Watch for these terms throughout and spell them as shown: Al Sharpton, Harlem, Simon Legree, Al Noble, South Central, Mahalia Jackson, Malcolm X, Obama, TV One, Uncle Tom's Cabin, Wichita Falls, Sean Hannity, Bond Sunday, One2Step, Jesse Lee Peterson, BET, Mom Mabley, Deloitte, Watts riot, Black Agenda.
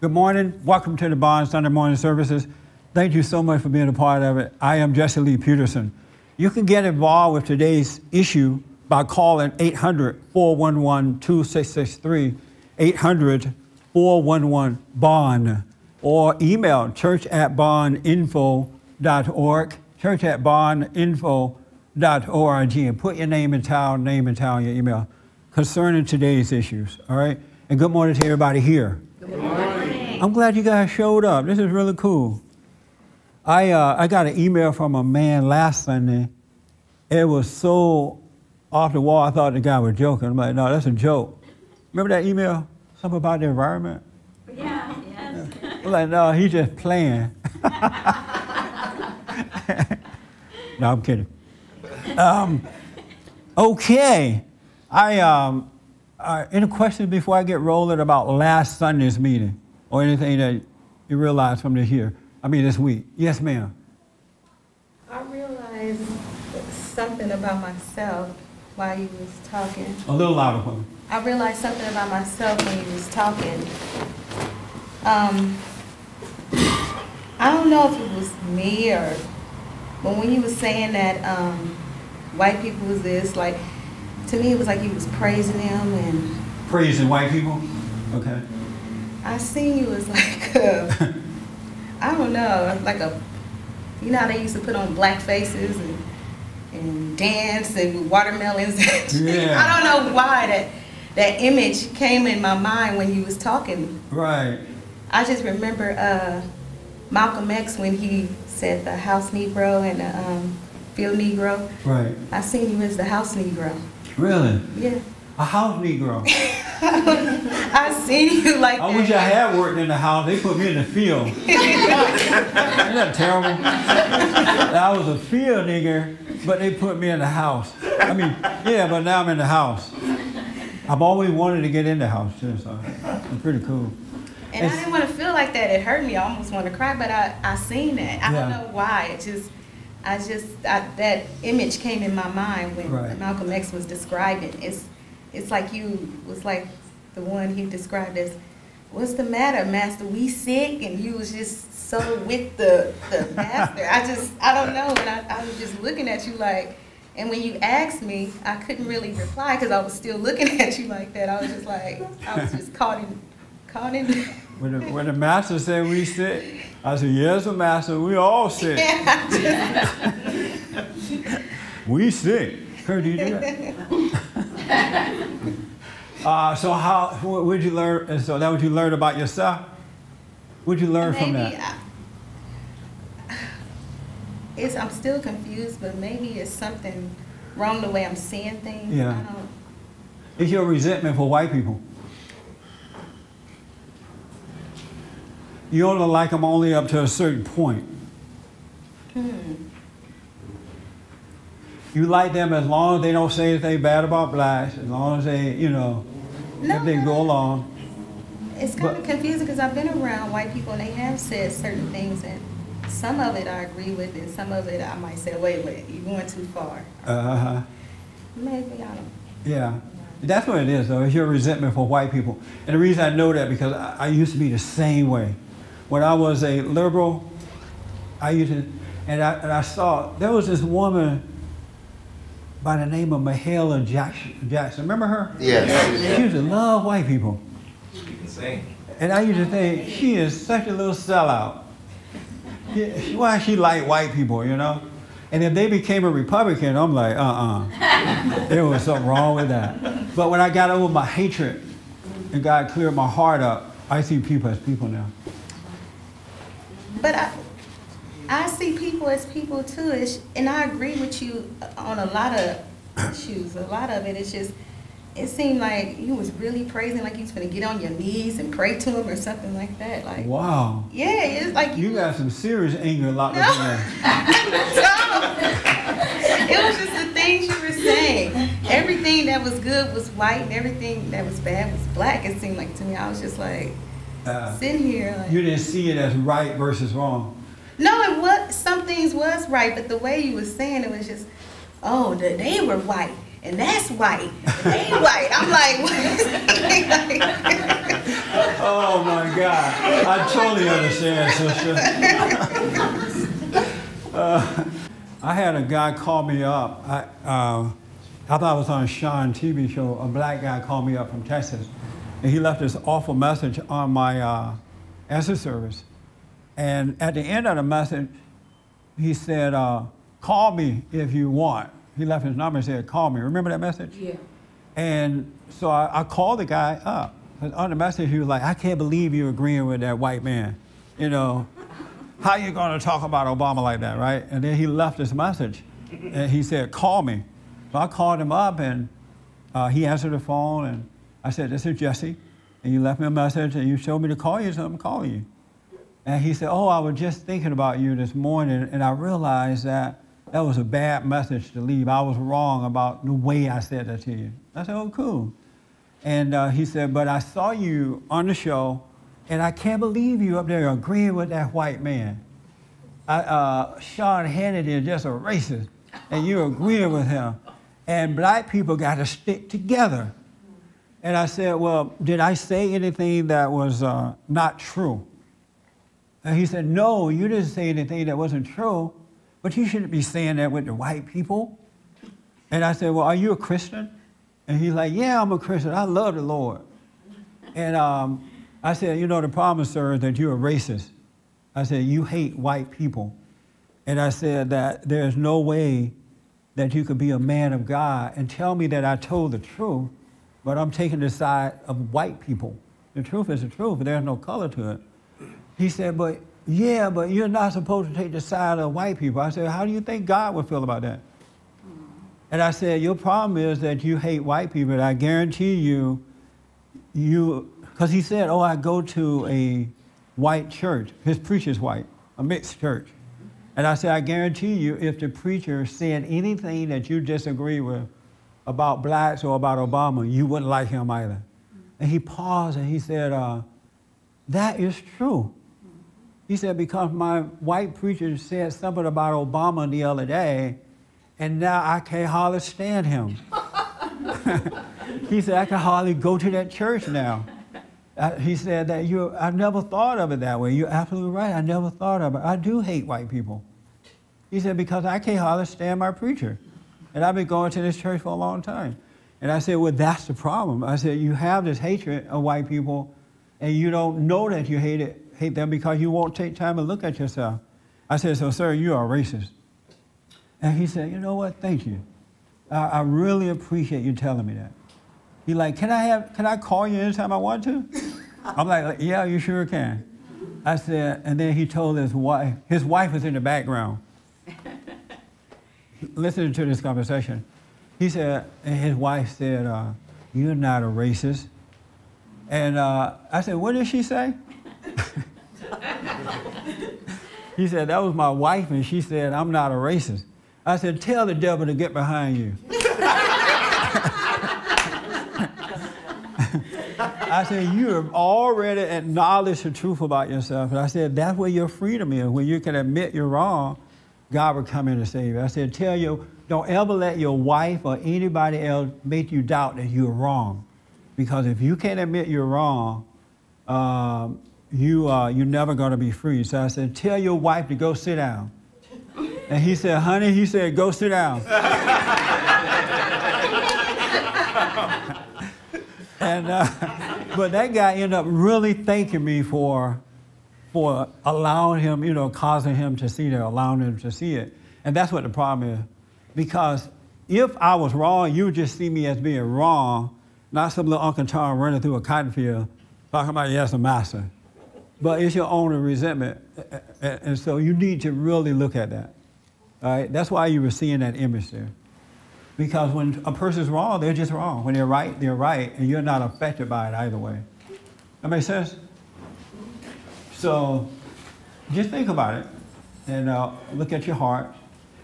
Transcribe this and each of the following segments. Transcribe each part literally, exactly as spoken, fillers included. Good morning. Welcome to the Bond Sunday morning services. Thank you so much for being a part of it. I am Jesse Lee Peterson. You can get involved with today's issue by calling eight hundred, four one one, two six six three, eight hundred, four one one, B O N D, or email church at bond info dot org, church at bond info dot org, and put your name and town, name and town, your email concerning today's issues, all right? And good morning to everybody here. Good morning. I'm glad you guys showed up. This is really cool. I, uh, I got an email from a man last Sunday. It was so off the wall, I thought the guy was joking. I'm like, no, that's a joke. Remember that email? Something about the environment? Yeah, yes. Yeah. I'm like, no, he's just playing. No, I'm kidding. Um, okay. I, um, uh, any questions before I get rolling about last Sunday's meeting or anything that you realize from this year? I mean, this week. Yes, ma'am. I realized something about myself while you was talking. A little louder for me. I realized something about myself when you was talking. Um, I don't know if it was me or, but when you was saying that um, white people was this, like, to me it was like you was praising them and... Praising white people? Okay. I seen you as like a... I don't know, like a, you know how they used to put on black faces and, and dance and watermelons. Yeah. I don't know why that that image came in my mind when you was talking. Right. I just remember uh, Malcolm X when he said the house Negro and the um, field Negro. Right. I seen you as the house Negro. Really? Yeah. A house Negro. I seen you like I that. Wish I had worked in the house. They put me in the field. Isn't that terrible? I was a field nigger, but they put me in the house. I mean, yeah, but now I'm in the house. I've always wanted to get in the house, too, so it's pretty cool. And it's, I didn't want to feel like that. It hurt me. I almost wanted to cry, but I, I seen that. I yeah. don't know why. It just... I just, I, that image came in my mind when right. Malcolm X was describing. It's it's like you, was like the one he described as, what's the matter, master, we sick? And you was just so with the, the master. I just, I don't know, and I, I was just looking at you like, and when you asked me, I couldn't really reply because I was still looking at you like that. I was just like, I was just caught in, caught in. When the, when the master said we sick, I said, yes, master, we all sick. Yeah. We sick. Kurt, do you do that? uh, so how, what would you learn, and so that what you learned about yourself? What would you learn maybe from that? I, it's, I'm still confused, but maybe it's something wrong the way I'm seeing things. Yeah. I don't, it's your resentment for white people. You only like them only up to a certain point. Hmm. You like them as long as they don't say anything bad about blacks, as long as they, you know, no, if they no. go along. It's kind but, of confusing because I've been around white people and they have said certain things, and some of it I agree with, and some of it I might say, wait, wait, you're going too far. Uh-huh. Maybe, I don't know. Yeah. That's what it is, though. It's your resentment for white people. And the reason I know that because I, I used to be the same way. When I was a liberal, I used to, and I, and I saw, there was this woman by the name of Mahalia Jackson. Jackson. Remember her? Yes. Yeah. She used to love white people. She can sing. And I used to think, she is such a little sellout. Why she like white people, you know? And if they became a Republican, I'm like, uh-uh. There was something wrong with that. But when I got over my hatred and God cleared my heart up, I see people as people now. But I, I see people as people too, it's, and I agree with you on a lot of issues, a lot of it. It's just, it seemed like you was really praising, like you was gonna get on your knees and pray to him or something like that. Like wow. Yeah, it's like you, you got some serious anger locked no. up in there. No, it was just the things you were saying. Everything that was good was white, and everything that was bad was black. It seemed like to me, I was just like. Uh, sitting here like, you didn't see it as right versus wrong. No, it was, some things was right, but the way you were saying it was just, oh, the, they were white, and that's white, and they white. I'm like, what? Oh my God. I totally understand, sister. uh, I had a guy call me up. I, uh, I thought I was on a Sean T V show. A black guy called me up from Texas. And he left this awful message on my uh, answer service. And at the end of the message, he said, uh, call me if you want. He left his number and said, call me. Remember that message? Yeah. And so I, I called the guy up. On the message, he was like, I can't believe you're agreeing with that white man. You know, how you going to talk about Obama like that, right? And then he left this message. And he said, call me. So I called him up, and uh, he answered the phone. And I said, this is Jesse. And you left me a message, and you showed me to call you, so I'm calling you. And he said, oh, I was just thinking about you this morning, and I realized that that was a bad message to leave. I was wrong about the way I said that to you. I said, oh, cool. And uh, he said, but I saw you on the show, and I can't believe you up there agreeing with that white man. I, uh, Sean Hannity is just a racist, and you're agreeing with him. And black people got to stick together. And I said, well, did I say anything that was uh, not true? And he said, no, you didn't say anything that wasn't true, but you shouldn't be saying that with the white people. And I said, well, are you a Christian? And he's like, yeah, I'm a Christian. I love the Lord. And um, I said, you know, the problem, sir, is that you're a racist. I said, you hate white people. And I said that there's no way that you could be a man of God and tell me that I told the truth, but I'm taking the side of white people. The truth is the truth, but there's no color to it. He said, but yeah, but you're not supposed to take the side of white people. I said, how do you think God would feel about that? Mm-hmm. And I said, your problem is that you hate white people. And I guarantee you, you, because he said, oh, I go to a white church. His preacher's white, a mixed church. And I said, I guarantee you, if the preacher said anything that you disagree with about blacks or about Obama, you wouldn't like him either. Mm-hmm. And he paused and he said, uh, that is true. He said, because my white preacher said something about Obama the other day, and now I can't hardly stand him. He said, I can hardly go to that church now. I, he said that you, I never thought of it that way. You're absolutely right. I never thought of it. I do hate white people. He said, because I can't hardly stand my preacher. And I've been going to this church for a long time. And I said, well, that's the problem. I said, you have this hatred of white people, and you don't know that you hate it. hate them because you won't take time to look at yourself. I said, so, sir, you are racist. And he said, you know what? Thank you. I, I really appreciate you telling me that. He's like, can I have, can I call you anytime I want to? I'm like, yeah, you sure can. I said, and then he told his wife, his wife was in the background, listening to this conversation. He said, and his wife said, uh, you're not a racist. And uh, I said, what did she say? He said, that was my wife, and she said, I'm not a racist. I said, tell the devil to get behind you. I said, you have already acknowledged the truth about yourself. And I said, that's where your freedom is. When you can admit you're wrong, God will come in and save you. I said, tell you, don't ever let your wife or anybody else make you doubt that you're wrong. Because if you can't admit you're wrong, um, You, uh, you're never going to be free. So I said, tell your wife to go sit down. And he said, honey, he said, go sit down. and, uh, but that guy ended up really thanking me for, for allowing him, you know, causing him to see that, allowing him to see it. And that's what the problem is. Because if I was wrong, you would just see me as being wrong, not some little Uncle Tom running through a cotton field talking about, yes, a master. But it's your own resentment. And so you need to really look at that. All right? That's why you were seeing that image there. Because when a person's wrong, they're just wrong. When they're right, they're right, and you're not affected by it either way. That makes sense? So just think about it and uh, look at your heart.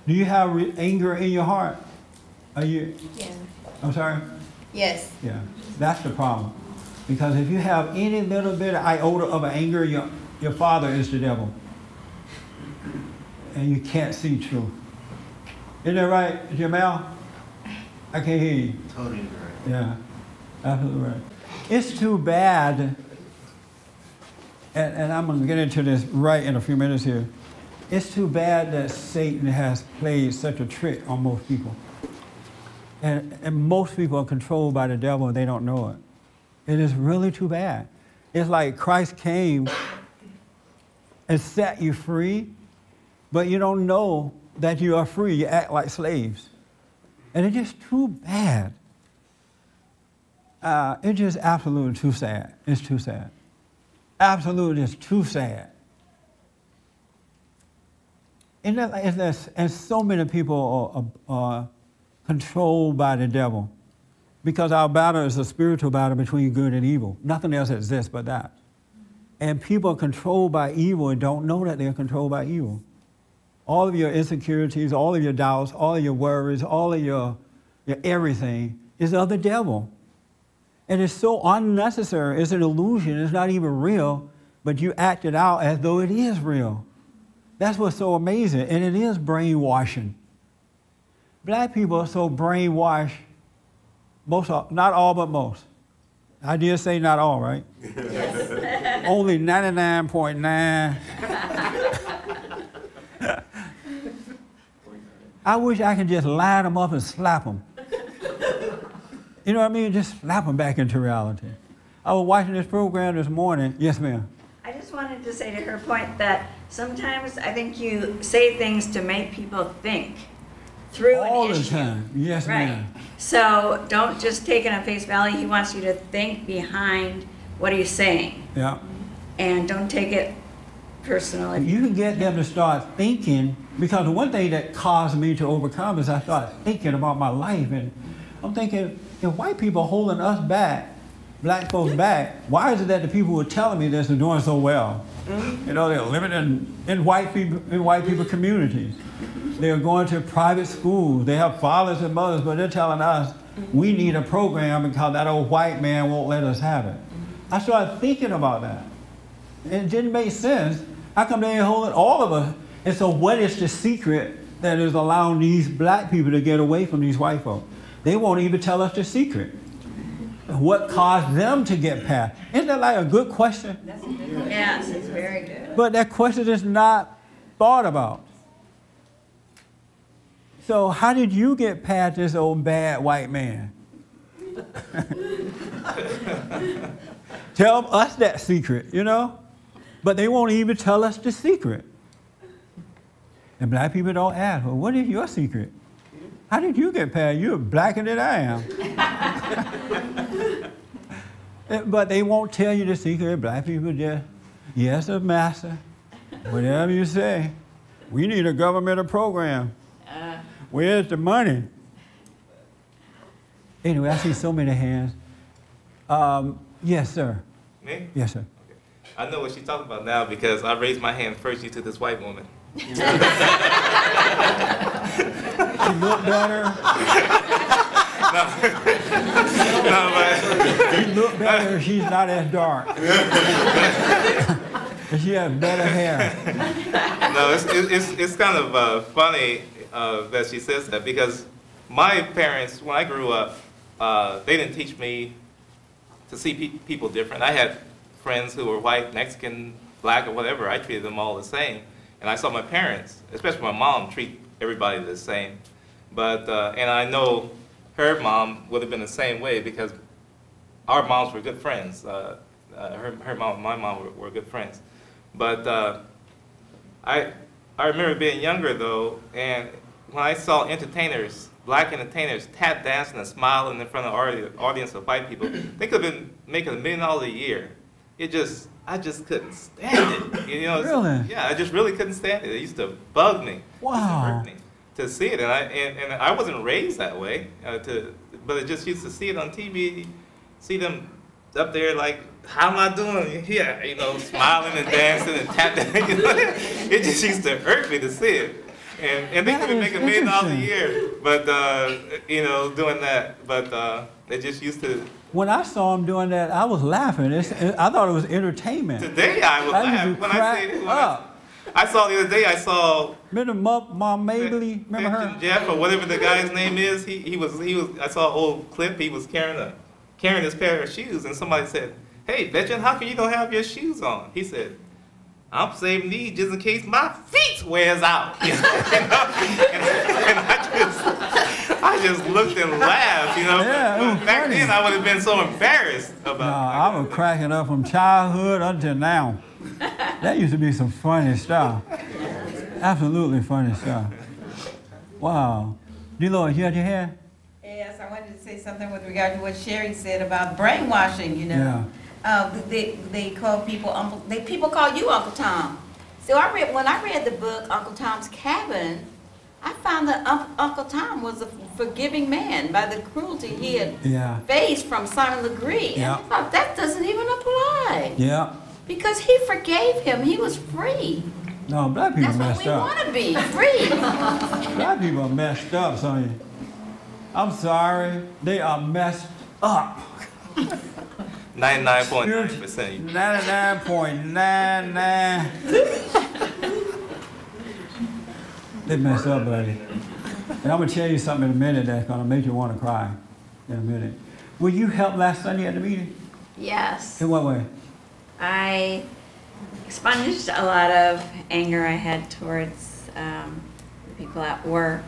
Do you have re anger in your heart? Are you? Yeah. I'm sorry? Yes. Yeah. That's the problem. Because if you have any little bit of iota of anger, your, your father is the devil. And you can't see truth. Isn't that right, Jamel? I can't hear you. Totally right. Yeah, absolutely right. It's too bad and, and I'm going to get into this right in a few minutes here. It's too bad that Satan has played such a trick on most people. And, and most people are controlled by the devil and they don't know it. It is really too bad. It's like Christ came and set you free, but you don't know that you are free. You act like slaves. And it's just too bad. Uh, it's just absolutely too sad. It's too sad. Absolutely, it's too sad. And, that, and, that's, and so many people are, are, are controlled by the devil, because our battle is a spiritual battle between good and evil. Nothing else exists but that. And people are controlled by evil and don't know that they are controlled by evil. All of your insecurities, all of your doubts, all of your worries, all of your, your everything is of the devil. And it's so unnecessary. It's an illusion. It's not even real, but you act it out as though it is real. That's what's so amazing, and it is brainwashing. Black people are so brainwashed, most all, not all, but most. I did say not all, right? Yes. Only ninety-nine point nine. I wish I could just line them up and slap them. You know what I mean? Just slap them back into reality. I was watching this program this morning. Yes, ma'am. I just wanted to say to her point that sometimes I think you say things to make people think through an issue. All the time. Yes, ma'am. Right. So don't just take it on face value. He wants you to think behind what he's saying. Yeah. And don't take it personally. You can get them to start thinking, because the one thing that caused me to overcome is I started thinking about my life, and I'm thinking, if white people are holding us back, black folks back, why is it that the people who are telling me this are doing so well? Mm-hmm. You know, they're living in, in white people in white people communities. They're going to private schools. They have fathers and mothers, but they're telling us we need a program because that old white man won't let us have it. I started thinking about that. It didn't make sense. I come there and hold it, all of us. And so what is the secret that is allowing these black people to get away from these white folks? They won't even tell us the secret. What caused them to get past? Isn't that like a good question? That's a good one. Yes, it's very good. But that question is not thought about. So how did you get past this old bad white man? Tell us that secret, you know? But they won't even tell us the secret. And black people don't ask, well, what is your secret? How did you get past? You're blacker than I am. But they won't tell you the secret. Black people just, yes, sir, master, whatever you say. We need a governmental program. Uh, Where's the money? Anyway, I see so many hands. Um, yes, sir. Me? Yes, sir. Okay. I know what she's talking about now because I raised my hand first. You to this white woman. She looked better. No. No, but she looked better. She's not as dark. And she has better hair. No, it's it's it's kind of uh, funny uh, that she says that, because my parents, when I grew up, uh, they didn't teach me to see pe people different. I had friends who were white, Mexican, black, or whatever. I treated them all the same, and I saw my parents, especially my mom, treat everybody the same. But, uh, and I know her mom would have been the same way, because our moms were good friends. Uh, uh, her, her mom and my mom were, were good friends. But uh, I, I remember being younger, though, and when I saw entertainers, black entertainers, tap dancing and smiling in front of an audience of white people, they could have been making a million dollars a year. It just, I just couldn't stand it. You know, really? Yeah, I just really couldn't stand it. It used to bug me. Wow. It used to hurt me to see it, and I and, and I wasn't raised that way. Uh, to, but I just used to see it on T V, see them up there like, how am I doing? Yeah, you know, smiling and dancing and tapping. You know, it just used to hurt me to see it. And and they couldn't make a million dollars a year, but uh, you know, doing that. But uh, they just used to. When I saw him doing that, I was laughing. It's, I thought it was entertainment. Today I was laughing. When I see, when up. I, I saw the other day. I saw. Remember Mom Mabley? Remember her? Jeff or whatever the guy's name is. He he was he was. I saw an old clip. He was carrying a carrying his pair of shoes, and somebody said, hey, veteran, how can you go have your shoes on? He said, I'm saving these just in case my feet wears out. You know? and, I, and, and I just I just looked and laughed, you know. Yeah, back funny. then I would have been so embarrassed about nah, it. I was cracking up from childhood until now. That used to be some funny stuff. Absolutely funny stuff. Wow. Deloitte, you had your hand? Yes, I wanted to say something with regard to what Sherry said about brainwashing, you know. Yeah. Uh, they, they call people, Uncle, they, people call you Uncle Tom. So I read, when I read the book, Uncle Tom's Cabin, I found that um, Uncle Tom was a forgiving man by the cruelty he had yeah. faced from Simon Legree. Yeah. And I thought, that doesn't even apply. Yeah. Because he forgave him, he was free. No, black people That's messed up. That's what we want to be, free. Black people are messed up, Sonya. I'm sorry, they are messed up. ninety-nine point nine percent. ninety-nine point nine nine. They messed up, buddy. And I'm going to tell you something in a minute that's going to make you want to cry in a minute. Will you help last Sunday at the meeting? Yes. In what way? I expunged a lot of anger I had towards um, the people at work,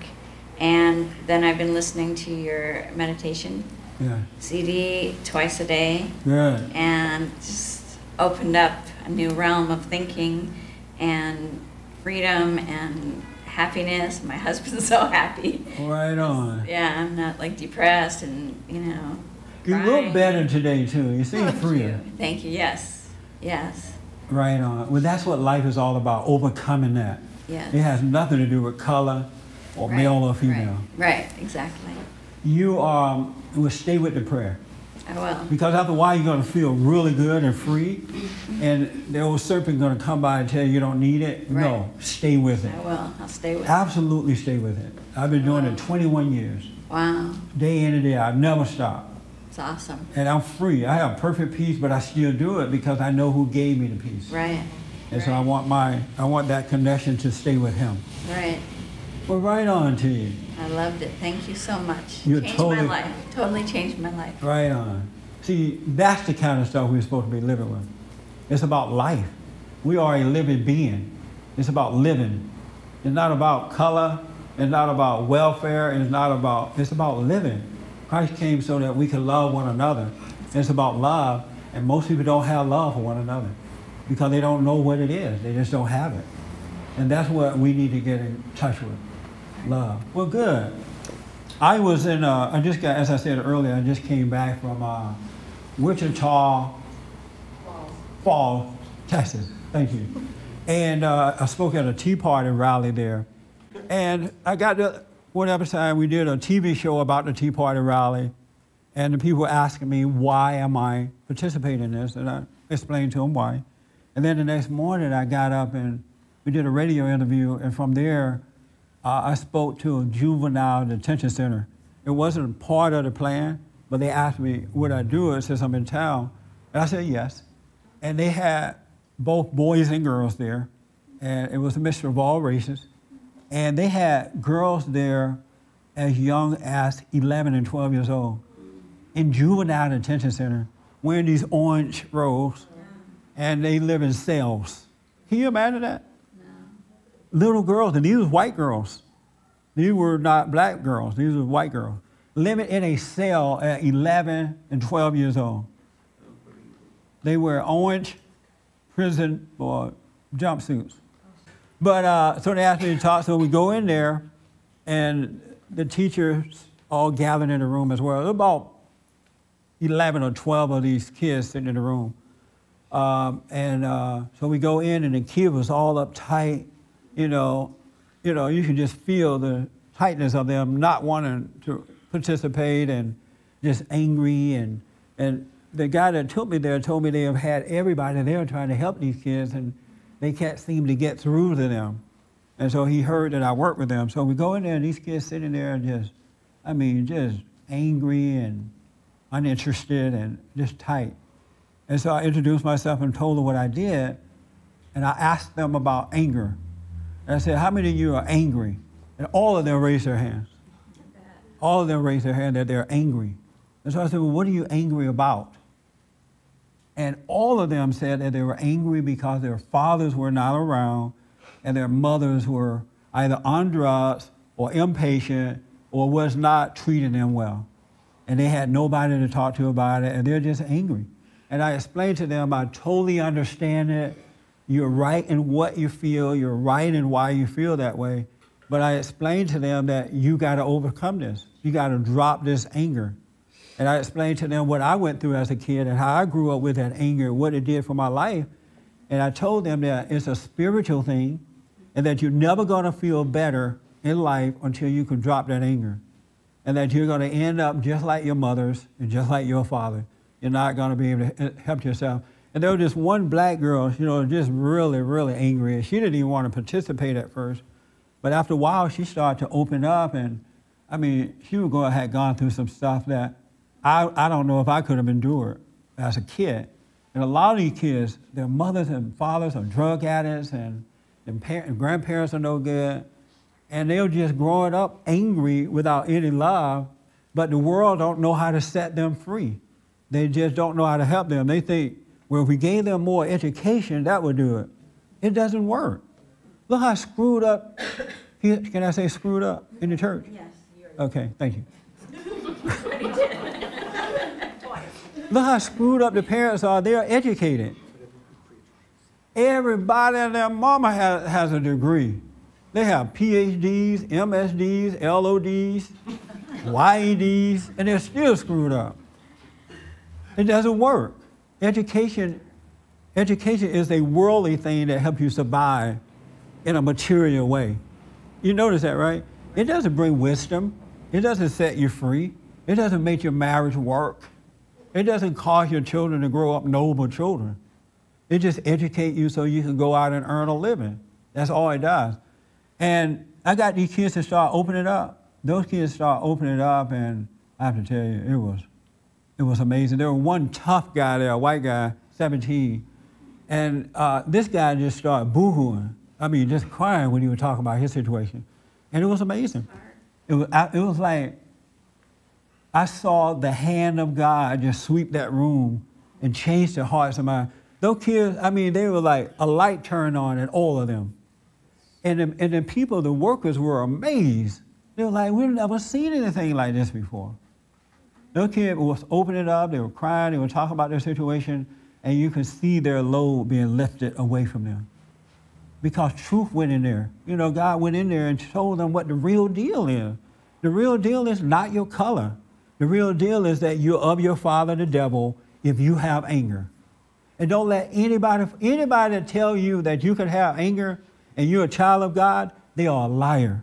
and then I've been listening to your meditation yeah. C D twice a day, yeah. and just opened up a new realm of thinking and freedom and happiness. My husband's so happy. Right on. Yeah, I'm not like depressed and you know. You crying. Look better today too. You seem freer. You. Thank you. Yes, yes. Right on. Well, that's what life is all about, overcoming that. Yes. It has nothing to do with color or right, male or female. Right, right, exactly. You um, will stay with the prayer. I will. Because after a while, you're going to feel really good and free, and the old serpent's going to come by and tell you you don't need it. Right. No, stay with it. I will. I'll stay with it. Absolutely stay with it. I've been doing it twenty-one years. Wow. Day in and day out. I've never stopped. Awesome. And I'm free. I have perfect peace, but I still do it because I know who gave me the peace. Right. And right. so I want my, I want that connection to stay with him. Right. Well, right on to you. I loved it. Thank you so much. You changed totally, my life. Totally changed my life. Right on. See, that's the kind of stuff we're supposed to be living with. It's about life. We are a living being. It's about living. It's not about color. It's not about welfare. It's not about, it's about living. Christ came so that we could love one another. It's about love, and most people don't have love for one another because they don't know what it is. They just don't have it. And that's what we need to get in touch with, love. Well, good. I was in, uh, I just got, as I said earlier, I just came back from uh, Wichita Falls. Falls, Texas. Thank you. And uh, I spoke at a Tea Party rally there, and I got to, one episode we did a T V show about the Tea Party rally, and the people were asking me, why am I participating in this? And I explained to them why. And then the next morning I got up and we did a radio interview, and from there uh, I spoke to a juvenile detention center. It wasn't part of the plan, but they asked me, would I do it since I'm in town? And I said yes. And they had both boys and girls there, and it was a mixture of all races. And they had girls there as young as eleven and twelve years old in juvenile detention center wearing these orange robes, yeah. and they live in cells. Can you imagine that? No. Little girls, and these were white girls. These were not black girls, these were white girls, living in a cell at eleven and twelve years old. They wear orange prison or jumpsuits. But uh, so they asked me to talk, so we go in there, and the teachers all gathered in the room as well. About eleven or twelve of these kids sitting in the room. Um, and uh, so we go in, and the kid was all uptight. You know, you know, you can just feel the tightness of them not wanting to participate and just angry. And, and the guy that took me there told me they have had everybody there trying to help these kids, and they can't seem to get through to them. And so he heard that I worked with them. So we go in there, and these kids sitting there and just, I mean, just angry and uninterested and just tight. And so I introduced myself and told them what I did, and I asked them about anger. And I said, how many of you are angry? And all of them raised their hands. All of them raised their hand that they're angry. And so I said, well, what are you angry about? And all of them said that they were angry because their fathers were not around and their mothers were either on drugs or impatient or was not treating them well. And they had nobody to talk to about it, and they're just angry. And I explained to them, I totally understand it. You're right in what you feel. You're right in why you feel that way. But I explained to them that you got to overcome this. You got to drop this anger. And I explained to them what I went through as a kid and how I grew up with that anger, what it did for my life. And I told them that it's a spiritual thing and that you're never going to feel better in life until you can drop that anger. And that you're going to end up just like your mothers and just like your father. You're not going to be able to help yourself. And there was this one black girl, you know, just really, really angry. And she didn't even want to participate at first. But after a while, she started to open up. And, I mean, she was going, had gone through some stuff that I, I don't know if I could have endured as a kid. And a lot of these kids, their mothers and fathers are drug addicts, and, and, and grandparents are no good. And they're just growing up angry without any love. But the world don't know how to set them free. They just don't know how to help them. They think, well, if we gave them more education, that would do it. It doesn't work. Look how screwed up, can I say screwed up in the church? Yes. Okay, thank you. Look how screwed up the parents are. They're educated. Everybody and their mama has, has a degree. They have P H Ds, M S Ds, L O Ds, Y E Ds, and they're still screwed up. It doesn't work. Education, education is a worldly thing that helps you survive in a material way. You notice that, right? It doesn't bring wisdom. It doesn't set you free. It doesn't make your marriage work. It doesn't cause your children to grow up noble children. It just educates you so you can go out and earn a living. That's all it does. And I got these kids to start opening up. Those kids start opening up, and I have to tell you, it was It was amazing. There was one tough guy there, a white guy, seventeen. And uh, this guy just started boohooing. I mean, just crying when he was talking about his situation. And it was amazing. It was, I, it was like I saw the hand of God just sweep that room and change the hearts of my... Those kids, I mean, they were like a light turned on in all of them. And the, and the people, the workers were amazed. They were like, we've never seen anything like this before. Those kids was opening up, they were crying, they were talking about their situation, and you could see their load being lifted away from them. Because truth went in there. You know, God went in there and told them what the real deal is. The real deal is not your color. The real deal is that you're of your father, the devil, if you have anger. And don't let anybody, anybody tell you that you can have anger and you're a child of God, they are a liar.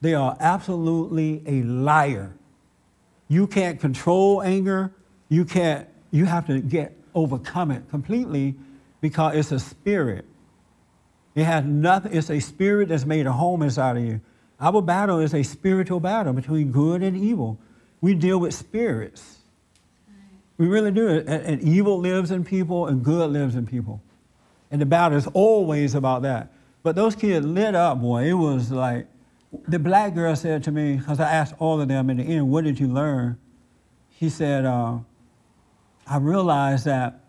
They are absolutely a liar. You can't control anger. You can't, you have to get overcome it completely because it's a spirit. It has nothing, it's a spirit that's made a home inside of you. Our battle is a spiritual battle between good and evil. We deal with spirits. We really do. And, and evil lives in people and good lives in people. And the battle is always about that. But those kids lit up, boy. It was like, the black girl said to me, because I asked all of them in the end, what did you learn? She said, uh, I realized that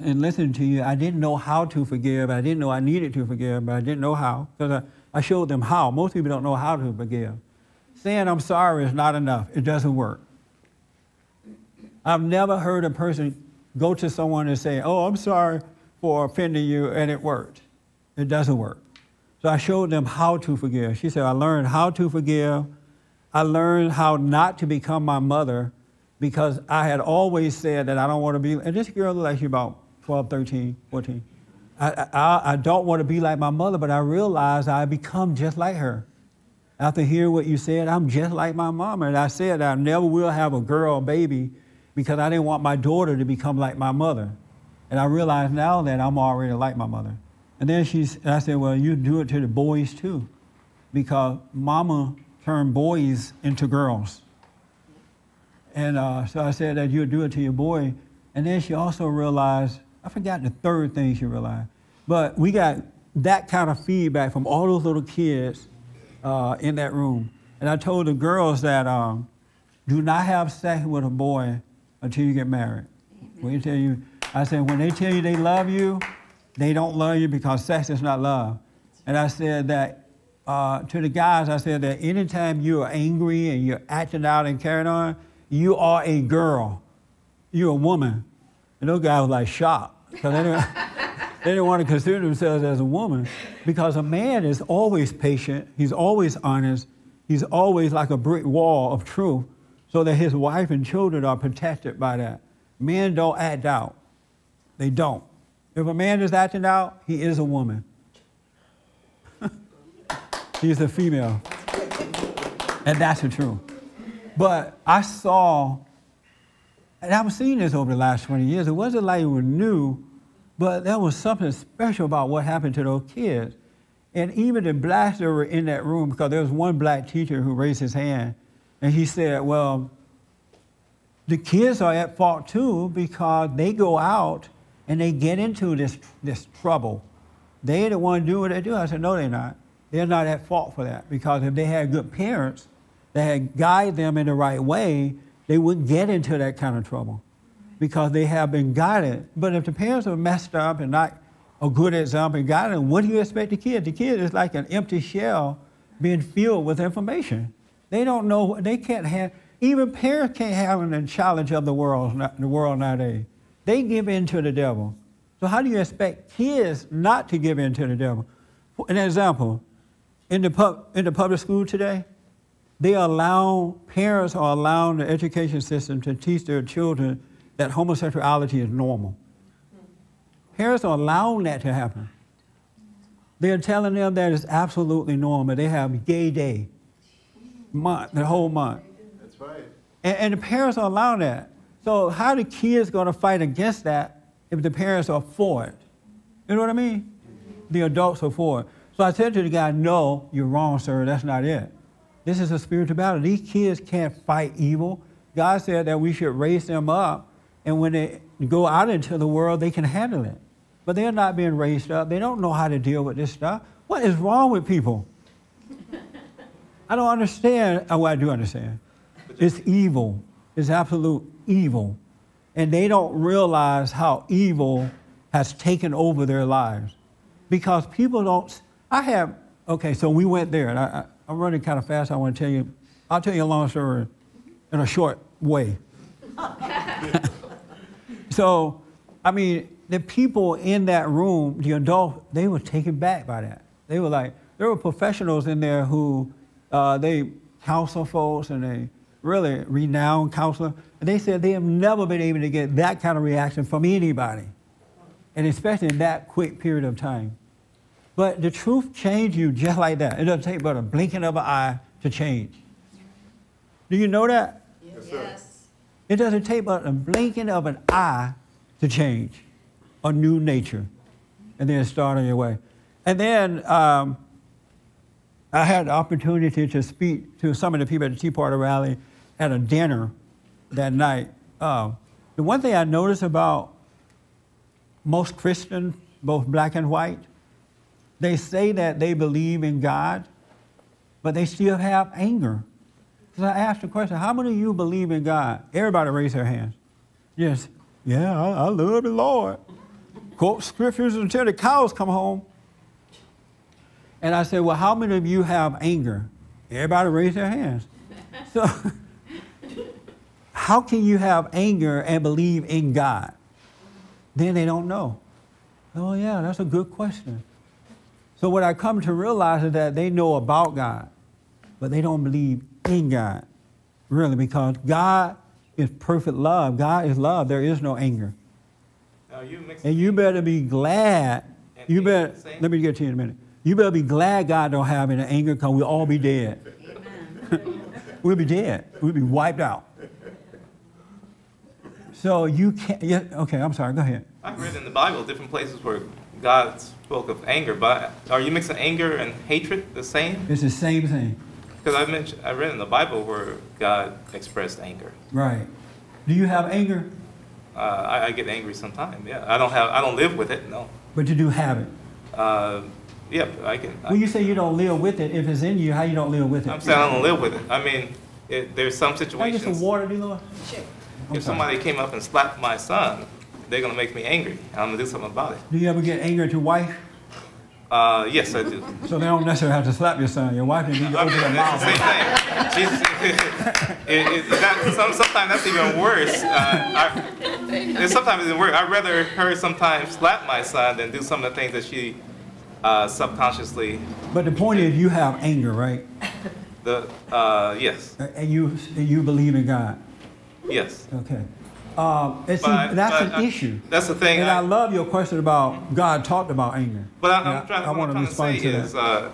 in listening to you, I didn't know how to forgive. I didn't know I needed to forgive, but I didn't know how. Because I, I showed them how. Most people don't know how to forgive. Saying I'm sorry is not enough. It doesn't work. I've never heard a person go to someone and say, oh, I'm sorry for offending you, and it worked. It doesn't work. So I showed them how to forgive. She said, I learned how to forgive. I learned how not to become my mother because I had always said that I don't want to be, and this girl looked like she about twelve, thirteen, fourteen. I, I, I don't want to be like my mother, but I realized I become just like her. After hearing what you said, I'm just like my mama. And I said I never will have a girl or baby because I didn't want my daughter to become like my mother. And I realize now that I'm already like my mother. And then she, I said, well, you do it to the boys, too, because mama turned boys into girls. And uh, so I said that you do it to your boy. And then she also realized, I forgot the third thing she realized, but we got that kind of feedback from all those little kids uh, in that room. And I told the girls that um, do not have sex with a boy until you get married. Amen. When they tell you, I said, when they tell you they love you, they don't love you because sex is not love. And I said that uh, to the guys, I said that anytime you are angry and you're acting out and carrying on, you are a girl. You're a woman. And those guys were like shocked. Because they didn't, they didn't want to consider themselves as a woman. Because a man is always patient. He's always honest. He's always like a brick wall of truth so that his wife and children are protected by that. Men don't act out. They don't. If a man is acting out, he is a woman. He is a female. And that's the truth. But I saw, and I've seen this over the last twenty years. It wasn't like it was new, but there was something special about what happened to those kids. And even the blacks that were in that room, because there was one black teacher who raised his hand, and he said, well, the kids are at fault too because they go out and they get into this, this trouble. They didn't want to do what they do. I said, no, they're not. They're not at fault for that because if they had good parents that had guided them in the right way, they wouldn't get into that kind of trouble because they have been guided. But if the parents are messed up and not a good example and guided them, what do you expect the kid? The kid is like an empty shell being filled with information. They don't know, they can't have, even parents can't handle the challenge of the world, the world nowadays. They give in to the devil. So how do you expect kids not to give in to the devil? An example, in the, pub, in the public school today, they allow, parents are allowing the education system to teach their children that homosexuality is normal. Parents are allowing that to happen. They're telling them that it's absolutely normal. They have gay day, month, the whole month. Right. And, and the parents don't allow that. So how the kids going to fight against that if the parents are for it? You know what I mean? Mm-hmm. The adults are for it. So I said to the guy, no, you're wrong, sir. That's not it. This is a spiritual battle. These kids can't fight evil. God said that we should raise them up, and when they go out into the world, they can handle it. But they're not being raised up. They don't know how to deal with this stuff. What is wrong with people? I don't understand. Oh, well, I do understand. It's evil. It's absolute evil. And they don't realize how evil has taken over their lives. Because people don't... I have... Okay, so we went there. And I, I, I'm running kind of fast. I want to tell you... I'll tell you a long story in a short way. So, I mean, the people in that room, the adults, they were taken back by that. They were like... There were professionals in there who... Uh, they... counsel folks, and a really renowned counselor, and they said they have never been able to get that kind of reaction from anybody, and especially in that quick period of time. But the truth changes you just like that. It doesn't take but a blinking of an eye to change. Do you know that? Yes. Yes. It doesn't take but a blinking of an eye to change a new nature, and then start on your way. And then... Um, I had the opportunity to speak to some of the people at the Tea Party rally at a dinner that night. Uh, the one thing I noticed about most Christians, both black and white, they say that they believe in God, but they still have anger. So I asked the question, how many of you believe in God? Everybody raised their hands. Yes, yeah, I, I love the Lord. Quote scriptures until the cows come home. And I said, well, how many of you have anger? Everybody raised their hands. So how can you have anger and believe in God? Then they don't know. Oh, yeah, that's a good question. So what I come to realize is that they know about God, but they don't believe in God, really, because God is perfect love. God is love. There is no anger. Now you mix and you better be glad. You better, let me get to you in a minute. You better be glad God don't have any anger because we'll all be dead. We'll be dead. We'll be wiped out. So you can't... Yeah, okay, I'm sorry. Go ahead. I've read in the Bible different places where God spoke of anger, but are you mixing anger and hatred the same? It's the same thing. Because I mentioned, I read in the Bible where God expressed anger. Right. Do you have anger? Uh, I, I get angry sometimes, yeah. I don't have. I don't live with it, no. But you do have it? Uh... Yep, I can. Well, you say you don't live with it. If it's in you, how you don't live with it? I'm saying I don't live with it. I mean, it, there's some situations. Can I get some water, D-Lord? Sure. If somebody came up and slapped my son, they're going to make me angry. I'm going to do something about it. Do you ever get angry at your wife? Uh, yes, I do. So they don't necessarily have to slap your son. Your wife can get over their mouth. It's the same thing. it, it, that, some, sometimes that's even worse. Uh, I, it, sometimes it doesn't work. I'd rather her sometimes slap my son than do some of the things that she uh, subconsciously. But the point did. is, you have anger, right? The uh, yes. And you you believe in God. Yes. Okay. Um, it's but, a, that's an I, issue. That's the thing. And I, I love your question about God talked about anger. But I, I'm trying, I, what I want I'm to respond to, say to is, that.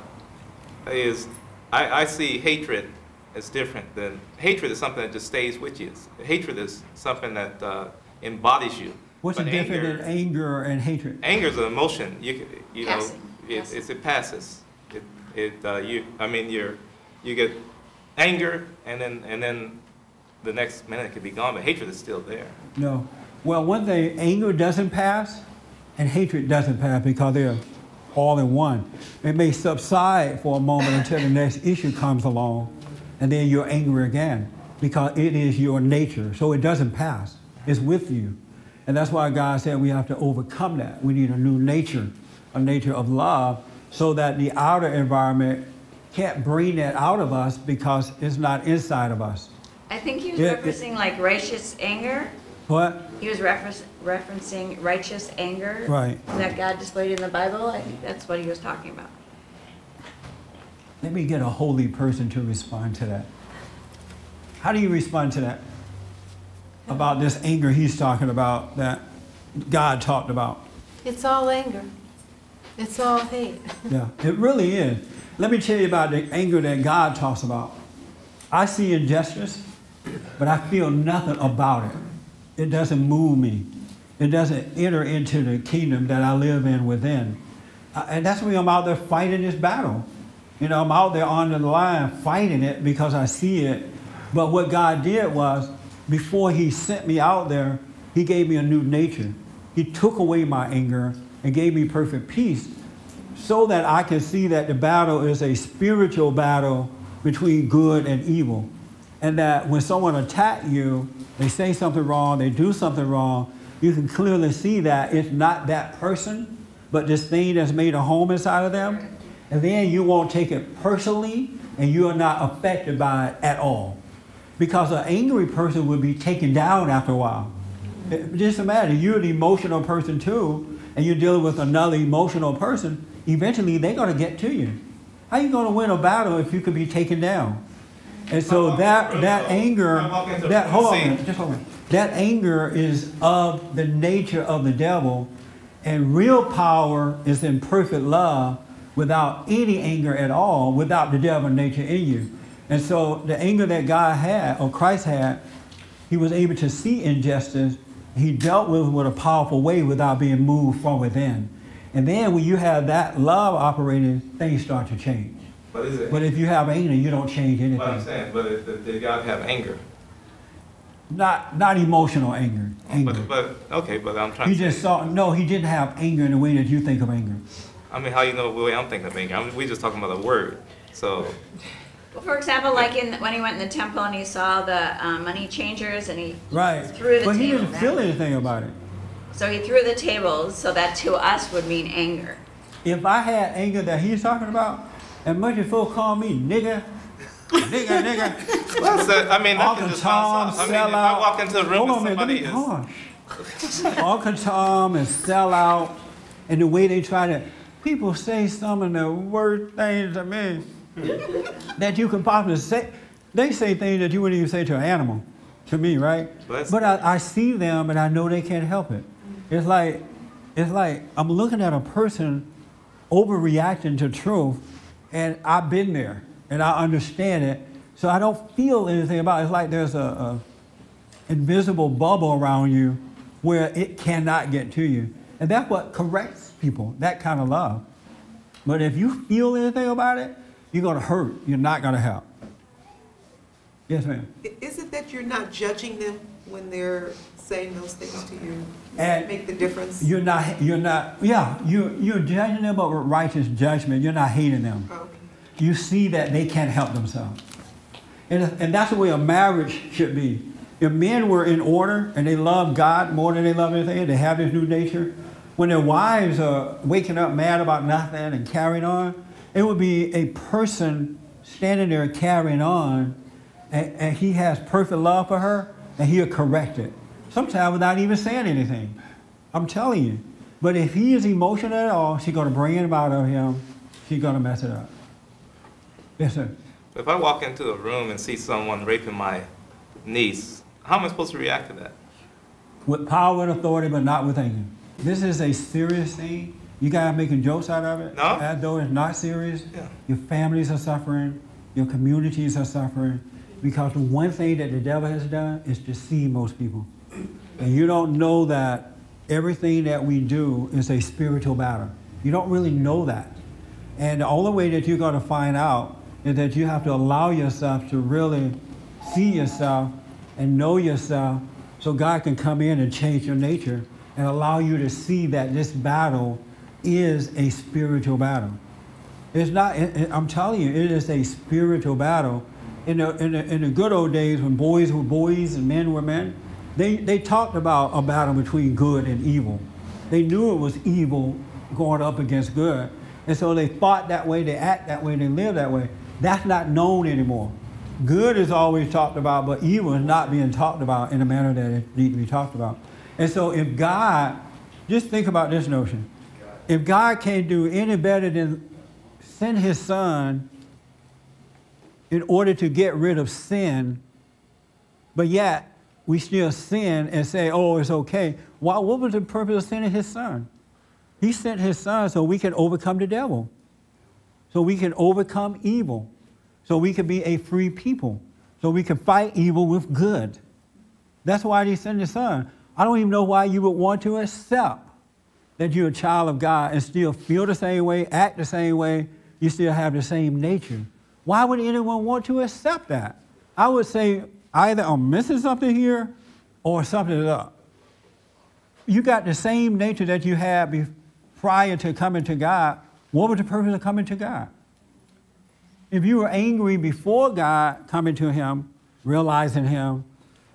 Uh, is I, I see hatred as different than hatred is something that just stays with you. Hatred is something that uh, embodies you. What's the difference in anger and hatred? Anger is an emotion. You you know it, it it passes. It it uh, you I mean you're you get anger and then and then. The next minute it could be gone, but hatred is still there. No. Well, one thing, anger doesn't pass, and hatred doesn't pass because they're all in one. It may subside for a moment until the next issue comes along, and then you're angry again because it is your nature. So it doesn't pass. It's with you. And that's why God said we have to overcome that. We need a new nature, a nature of love, so that the outer environment can't bring that out of us because it's not inside of us. I think he was yeah, referencing it, like righteous anger. What? He was reference, referencing righteous anger. Right. That God displayed in the Bible. I think that's what he was talking about. Let me get a holy person to respond to that. How do you respond to that? About this anger he's talking about that God talked about. It's all anger. It's all hate. Yeah, it really is. Let me tell you about the anger that God talks about. I see injustice. But I feel nothing about it. It doesn't move me. It doesn't enter into the kingdom that I live in within. Uh, and that's why I'm out there fighting this battle. You know, I'm out there on the line fighting it because I see it. But what God did was, before he sent me out there, he gave me a new nature. He took away my anger and gave me perfect peace so that I can see that the battle is a spiritual battle between good and evil. And that when someone attacks you, they say something wrong, they do something wrong, you can clearly see that it's not that person, but this thing that's made a home inside of them. And then you won't take it personally, and you are not affected by it at all. Because an angry person will be taken down after a while. It, just imagine, you're an emotional person too, and you're dealing with another emotional person, eventually they're going to get to you. How are you going to win a battle if you could be taken down? And so that, that anger, that, hold on, man, just hold on. That anger is of the nature of the devil, and real power is in perfect love without any anger at all, without the devil nature in you. And so the anger that God had, or Christ had, he was able to see injustice. He dealt with it with a powerful way without being moved from within. And then when you have that love operating, things start to change. But, is it, but if you have anger, you don't change anything. What I'm saying, but did God have anger? Not, not emotional anger. anger. But, but okay, but I'm trying. He to just saw. No, he didn't have anger in the way that you think of anger. I mean, how you know the way I'm thinking of anger? I mean, we're just talking about a word. So. Well, for example, like in when he went in the temple and he saw the um, money changers and he right. threw the but table. But he didn't feel anything about it. So he threw the tables, so that to us would mean anger. If I had anger that he's talking about. And much of folk call me nigga, nigga, nigga. Well, so, I mean, I can just Tom, I mean, if I walk into a room and somebody is... Uncle Tom and sell out, and the way they try to... People say some of the worst things to me that you can possibly say. They say things that you wouldn't even say to an animal, to me, right? Bless but I, I see them, and I know they can't help it. It's like, it's like I'm looking at a person overreacting to truth. And I've been there, and I understand it, so I don't feel anything about it. It's like there's a, a invisible bubble around you where it cannot get to you. And that's what corrects people, that kind of love. But if you feel anything about it, you're going to hurt. You're not going to help. Yes, ma'am? Is it that you're not judging them when they're saying those things to you? And make the difference. You're not, you're not, yeah, you're, you're judging them, but with righteous judgment, you're not hating them. Okay. You see that they can't help themselves. And, and that's the way a marriage should be. If men were in order and they love God more than they love anything, they have this new nature, when their wives are waking up mad about nothing and carrying on, it would be a person standing there carrying on, and, and he has perfect love for her, and he'll correct it, sometimes without even saying anything. I'm telling you. But if he is emotional at all, she's going to bring it out of him. She's going to mess it up. Yes, sir? If I walk into a room and see someone raping my niece, how am I supposed to react to that? With power and authority, but not with anger. This is a serious thing. You guys making jokes out of it? No. As though it's not serious. Yeah. Your families are suffering. Your communities are suffering. Because the one thing that the devil has done is deceive most people. And you don't know that everything that we do is a spiritual battle. You don't really know that. And the only way that you're going to find out is that you have to allow yourself to really see yourself and know yourself so God can come in and change your nature and allow you to see that this battle is a spiritual battle. It's not, I'm telling you, it is a spiritual battle. In the, in the, in the good old days when boys were boys and men were men, they, they talked about a battle between good and evil. They knew it was evil going up against good. And so they thought that way, they act that way, they live that way. That's not known anymore. Good is always talked about, but evil is not being talked about in the manner that it needs to be talked about. And so if God, just think about this notion. If God can't do any better than send his son in order to get rid of sin, but yet we still sin and say, oh, it's okay. Why, what was the purpose of sending his son? He sent his son so we can overcome the devil, so we can overcome evil, so we can be a free people, so we can fight evil with good. That's why he sent his son. I don't even know why you would want to accept that you're a child of God and still feel the same way, act the same way, you still have the same nature. Why would anyone want to accept that? I would say either I'm missing something here or something is up. You got the same nature that you had before. Prior to coming to God, what was the purpose of coming to God? If you were angry before God coming to him, realizing him,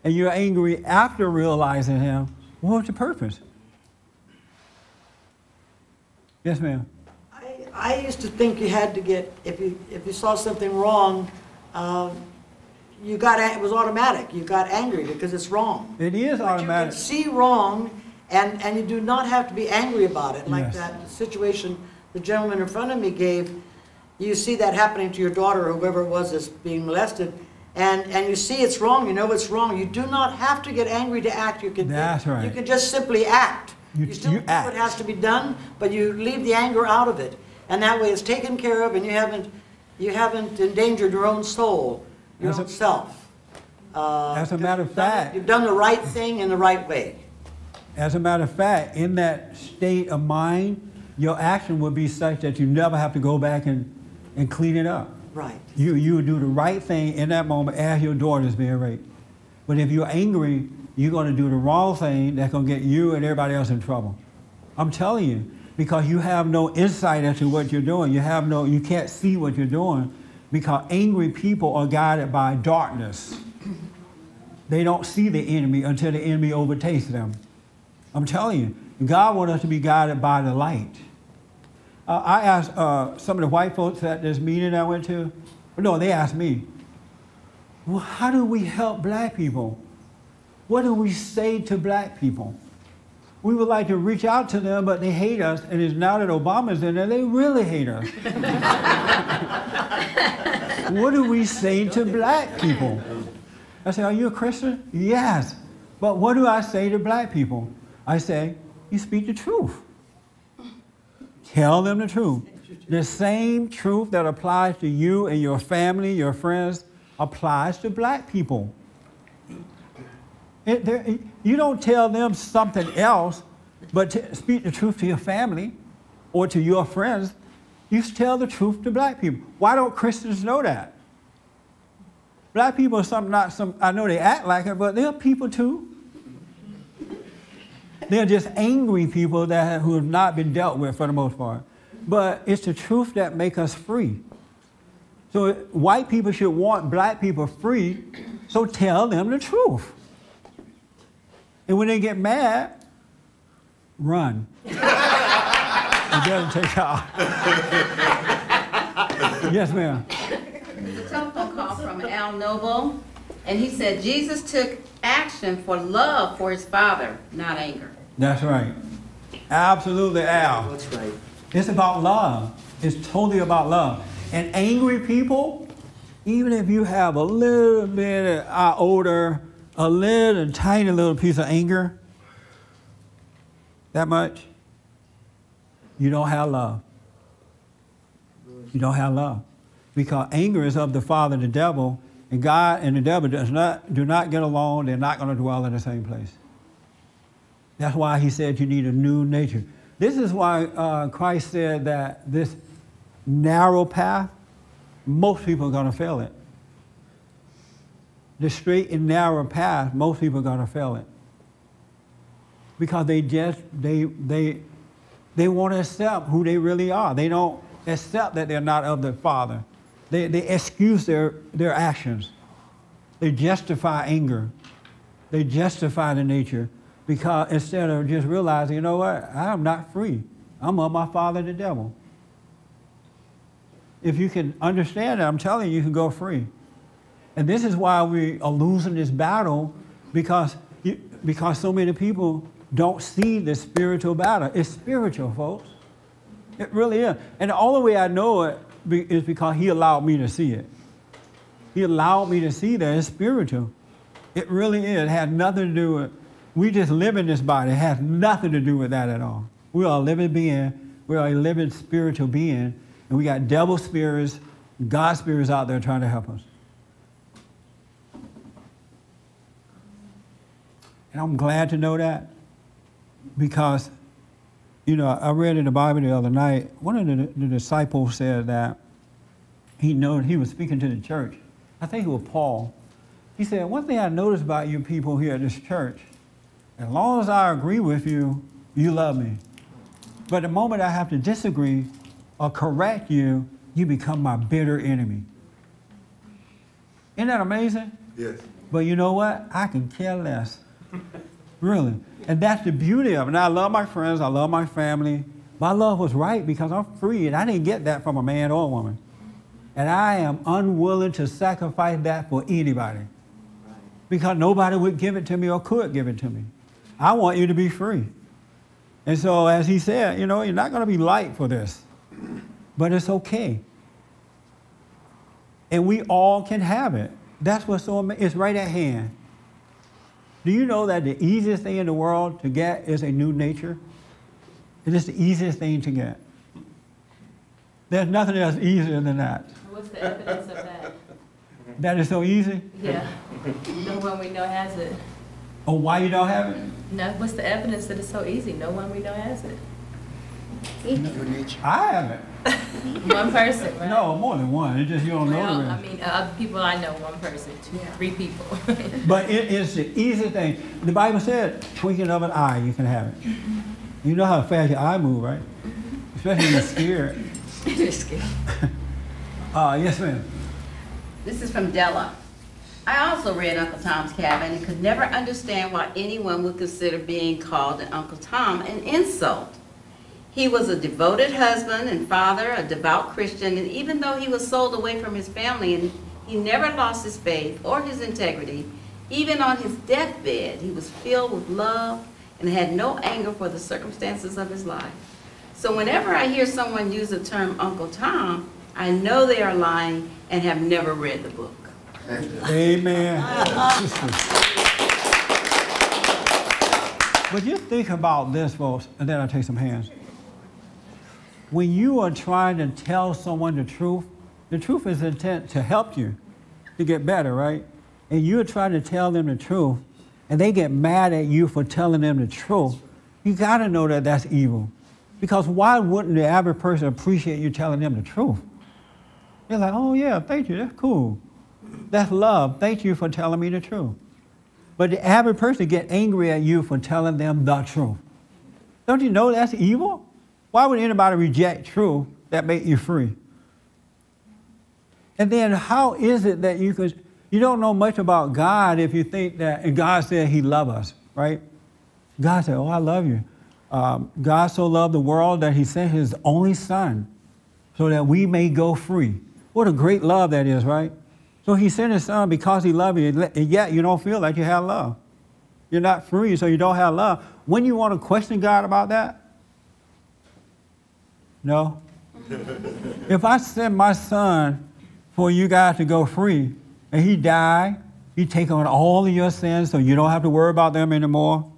and you're angry after realizing him, what was the purpose? Yes, ma'am. I, I used to think you had to get, if you, if you saw something wrong, um, you got, it was automatic. You got angry because it's wrong. It is but automatic. You can see wrong. And, and you do not have to be angry about it, like yes. That situation the gentleman in front of me gave. You see that happening to your daughter or whoever it was that's being molested, and, and you see it's wrong, you know it's wrong. You do not have to get angry to act. You can, that's right. You can just simply act. You, you still you do act. What has to be done, but you leave the anger out of it. And that way it's taken care of, and you haven't, you haven't endangered your own soul, your that's own a, self. Uh, as a matter of fact. You've done the right thing in the right way. As a matter of fact, in that state of mind, your action would be such that you never have to go back and, and clean it up. Right. You, you would do the right thing in that moment as your daughter's being raped. But if you're angry, you're going to do the wrong thing that's going to get you and everybody else in trouble. I'm telling you, because you have no insight as to what you're doing. You have no, you can't see what you're doing because angry people are guided by darkness. They don't see the enemy until the enemy overtakes them. I'm telling you, God wants us to be guided by the light. Uh, I asked uh, some of the white folks at this meeting I went to, no, they asked me, well, how do we help black people? What do we say to black people? We would like to reach out to them, but they hate us, and it's now that Obama's in there, they really hate us. What do we say to black people? I said, are you a Christian? Yes. But what do I say to black people? I say, you speak the truth. Tell them the truth. The same truth that applies to you and your family, your friends, applies to black people. It, it, you don't tell them something else, but to speak the truth to your family or to your friends. You tell the truth to black people. Why don't Christians know that? Black people are some, not some, I know they act like it, but they're people too. They're just angry people that, who have not been dealt with for the most part. But it's the truth that makes us free. So white people should want black people free, so tell them the truth. And when they get mad, run. You better take off. Yes, ma'am. There's a telephone call from Al Noble, and he said, Jesus took action for love for his father, not anger. That's right. Absolutely, Al. That's right. It's about love. It's totally about love. And angry people, even if you have a little bit of our odor, a little tiny little piece of anger, that much, you don't have love. You don't have love. Because anger is of the father, the devil, and God and the devil does not, do not get along. They're not going to dwell in the same place. That's why he said you need a new nature. This is why uh, Christ said that this narrow path, most people are going to fail it. The straight and narrow path, most people are going to fail it. Because they just, they, they, they won't accept who they really are. They don't accept that they're not of the Father. They, they excuse their, their actions. They justify anger. They justify the nature. Because instead of just realizing, you know what, I am not free. I'm of my father, the devil. If you can understand it, I'm telling you, you can go free. And this is why we are losing this battle, because, you, because so many people don't see this spiritual battle. It's spiritual, folks. It really is. And the only way I know it is because he allowed me to see it. He allowed me to see that it's spiritual. It really is. It had nothing to do with... We just live in this body. It has nothing to do with that at all. We are a living being. We are a living spiritual being. And we got devil spirits, God spirits out there trying to help us. And I'm glad to know that, because, you know, I read in the Bible the other night, one of the, the disciples said that he known, he was speaking to the church. I think it was Paul. He said, one thing I noticed about you people here at this church, as long as I agree with you, you love me. But the moment I have to disagree or correct you, you become my bitter enemy. Isn't that amazing? Yes. But you know what? I can care less. Really. And that's the beauty of it. And I love my friends. I love my family. My love was right because I'm free, and I didn't get that from a man or a woman. And I am unwilling to sacrifice that for anybody, because nobody would give it to me or could give it to me. I want you to be free. And so, as he said, you know, you're not going to be light for this, but it's okay. And we all can have it. That's what's so amazing. It's right at hand. Do you know that the easiest thing in the world to get is a new nature? It is the easiest thing to get. There's nothing else easier than that. What's the evidence of that? That is so easy? Yeah. No one we know has it. Oh, why you don't have it? No, what's the evidence that it's so easy? No one we know has it. I have it. One person, right? No, more than one. It's just you don't well, know the rest. I mean, other people I know, one person, two, yeah. three people. But it is the easy thing. The Bible said, twinkling of an eye, you can have it. You know how fast your eye moves, right? Especially when you're scared. You're scared. uh, yes, ma'am. This is from Della. I also read Uncle Tom's Cabin and could never understand why anyone would consider being called an Uncle Tom an insult. He was a devoted husband and father, a devout Christian, and even though he was sold away from his family and he never lost his faith or his integrity, even on his deathbed, he was filled with love and had no anger for the circumstances of his life. So whenever I hear someone use the term Uncle Tom, I know they are lying and have never read the book. Amen. But you think about this, folks, and then I'll take some hands. When you are trying to tell someone the truth, the truth is intent to help you to get better, right? And you're trying to tell them the truth, and they get mad at you for telling them the truth. You got to know that that's evil. Because why wouldn't the average person appreciate you telling them the truth? They're like, oh, yeah, thank you. That's cool. That's love. Thank you for telling me the truth. But the average person gets angry at you for telling them the truth. Don't you know that's evil? Why would anybody reject truth that makes you free? And then how is it that you could, you don't know much about God if you think that, and God said he loves us, right? God said, oh, I love you. Um, God so loved the world that he sent his only son so that we may go free. What a great love that is, right? So he sent his son because he loved you, and yet you don't feel like you have love. You're not free, so you don't have love. When you want to question God about that? No. If I sent my son for you guys to go free, and he died, he take on all of your sins so you don't have to worry about them anymore,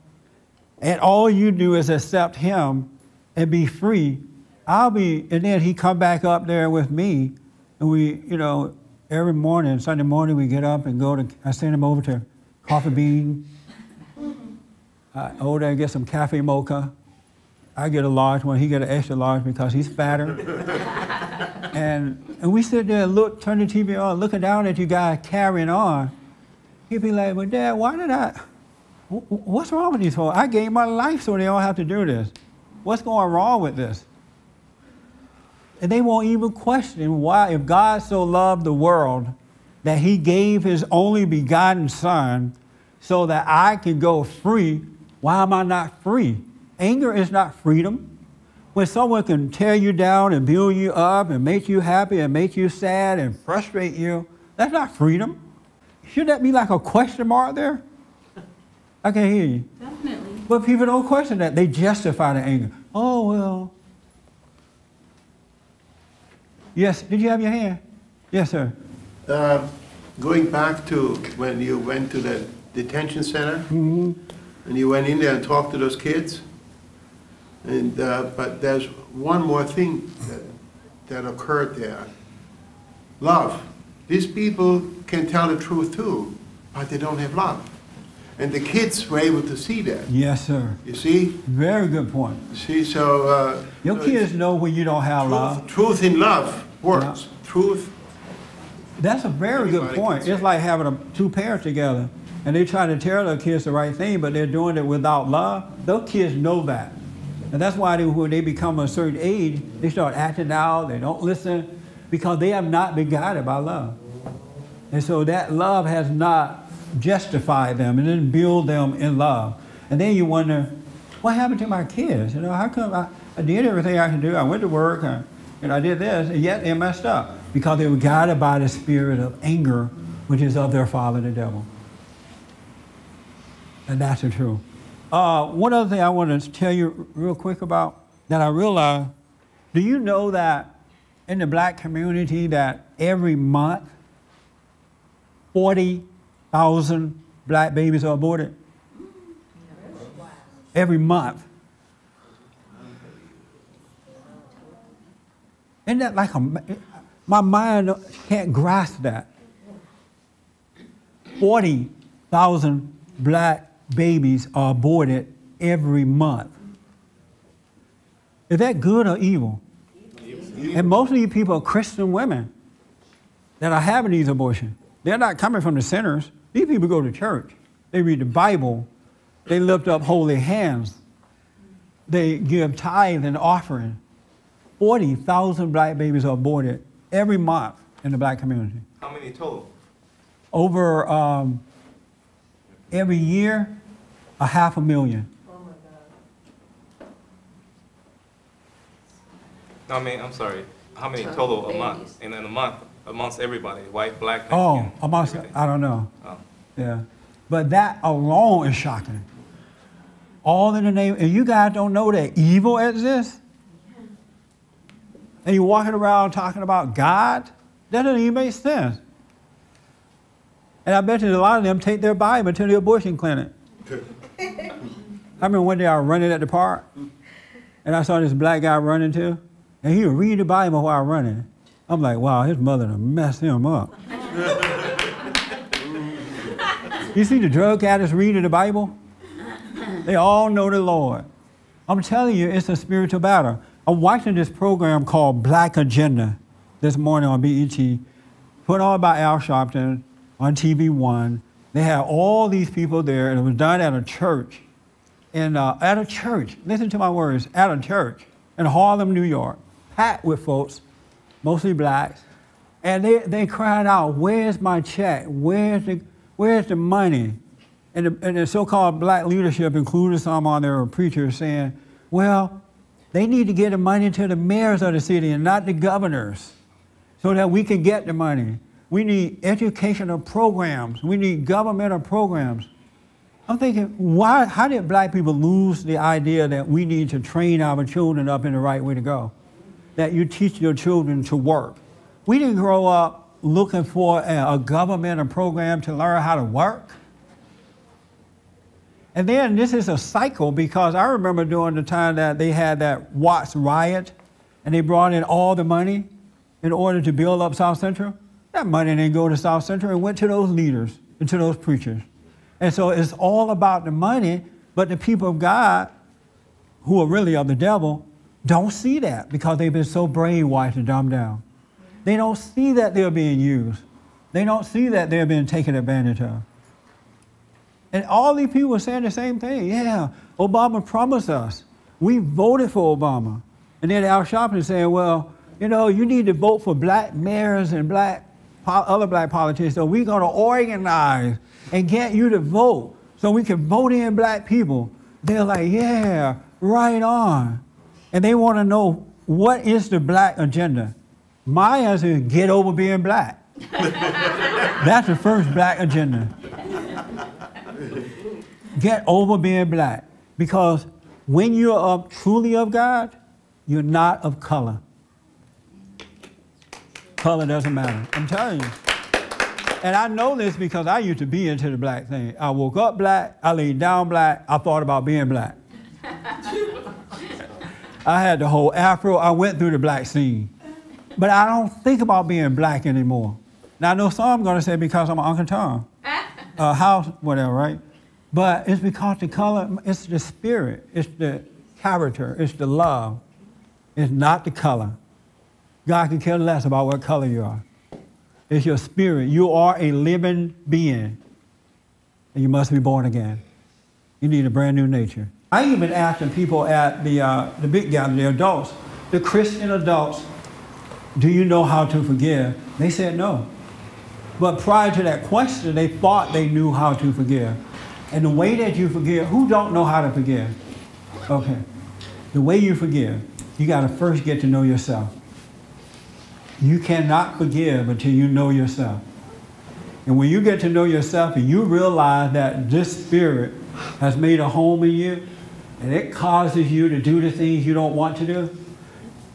and all you do is accept him and be free, I'll be, and then he come back up there with me, and we, you know, every morning, Sunday morning, we get up and go to, I send him over to Coffee Bean. I go there and get some cafe mocha. I get a large one, he get an extra large because he's fatter. and, and we sit there and look, turn the T V on, looking down at you guys carrying on. He'd be like, well, Dad, why did I, what's wrong with these folks? I gave my life so they don't have to do this. What's going wrong with this? And they won't even question why, if God so loved the world that he gave his only begotten son so that I could go free, why am I not free? Anger is not freedom. When someone can tear you down and build you up and make you happy and make you sad and frustrate you, that's not freedom. Should that be like a question mark there? I can hear you. Definitely. But people don't question that. They justify the anger. Oh, well. Yes, did you have your hand? Yes, sir. Uh, going back to when you went to the detention center, mm-hmm. and you went in there and talked to those kids. And, uh, but there's one more thing that, that occurred there. Love. These people can tell the truth too, but they don't have love. And the kids were able to see that. Yes, sir. You see? Very good point. See, so... Uh, your so kids know when you don't have truth, love. Truth in love works. Yeah. Truth. That's a very good point. It's like having a, two parents together, and they try to tell their kids the right thing, but they're doing it without love. Those kids know that. And that's why they, when they become a certain age, they start acting out, they don't listen, because they have not been guided by love. And so that love has not justified them and then build them in love. And then you wonder, what happened to my kids? You know, how come I, I did everything I could do? I went to work, I, and I did this, and yet they messed up. Because they were guided by the spirit of anger, which is of their father, the devil. And that's the truth. Uh, one other thing I want to tell you real quick about that I realized, do you know that in the black community that every month, forty thousand black babies are aborted? Every month. Isn't that like a... My mind can't grasp that. forty thousand black babies are aborted every month. Is that good or evil? Evil. And most of these people are Christian women that are having these abortions. They're not coming from the sinners. These people go to church. They read the Bible. They lift up holy hands. They give tithe and offering. forty thousand black babies are aborted every month in the black community. How many total? Over um, every year, a half a million. Oh my God. No, I mean, I'm sorry. How many total, total a month? And in a month, amongst everybody, white, black, Mexican, oh, amongst, everything. I don't know. Oh. Yeah. But that alone is shocking. All in the name, and you guys don't know that evil exists? And you're walking around talking about God? That doesn't even make sense. And I bet you a lot of them take their Bible to the abortion clinic. I remember one day I was running at the park, and I saw this black guy running too, and he would read the Bible while running. I'm like, wow, his mother done messed him up. You see the drug addicts reading the Bible? They all know the Lord. I'm telling you, it's a spiritual battle. I'm watching this program called Black Agenda this morning on B E T, put on by Al Sharpton on T V One. They had all these people there, and it was done at a church. And uh, at a church, listen to my words, at a church in Harlem, New York, packed with folks, mostly blacks. And they, they cried out, where's my check? Where's the, where's the money? And the, and the so-called black leadership, including some other preachers, saying, well, they need to get the money to the mayors of the city and not the governors so that we can get the money. We need educational programs. We need governmental programs. I'm thinking, why, how did black people lose the idea that we need to train our children up in the right way to go? That you teach your children to work. We didn't grow up looking for a, a governmental program to learn how to work. And then this is a cycle, because I remember during the time that they had that Watts riot and they brought in all the money in order to build up South Central. That money didn't go to South Central. It went to those leaders and to those preachers. And so it's all about the money, but the people of God, who are really of the devil, don't see that because they've been so brainwashed and dumbed down. They don't see that they're being used. They don't see that they're being taken advantage of. And all these people are saying the same thing. Yeah, Obama promised us. We voted for Obama. And then Al Sharpton is saying, well, you know, you need to vote for black mayors and black other black politicians, so we're going to organize and get you to vote so we can vote in black people. They're like, yeah, right on. And they want to know, what is the black agenda? My answer is, get over being black. That's the first black agenda. Get over being black. Because when you're of, truly of God, you're not of color. Color doesn't matter. I'm telling you. And I know this because I used to be into the black thing. I woke up black, I laid down black, I thought about being black. I had the whole afro, I went through the black scene. But I don't think about being black anymore. Now I know some are gonna say because I'm an Uncle Tom, uh, house, whatever, right? But it's because the color, it's the spirit, it's the character, it's the love. It's not the color. God can care less about what color you are. It's your spirit. You are a living being, and you must be born again. You need a brand new nature. I even asked people at the, uh, the big gathering, the adults, the Christian adults, do you know how to forgive? They said no. But prior to that question, they thought they knew how to forgive. And the way that you forgive, who don't know how to forgive? Okay. The way you forgive, you got to first get to know yourself. You cannot forgive until you know yourself. And when you get to know yourself and you realize that this spirit has made a home in you and it causes you to do the things you don't want to do,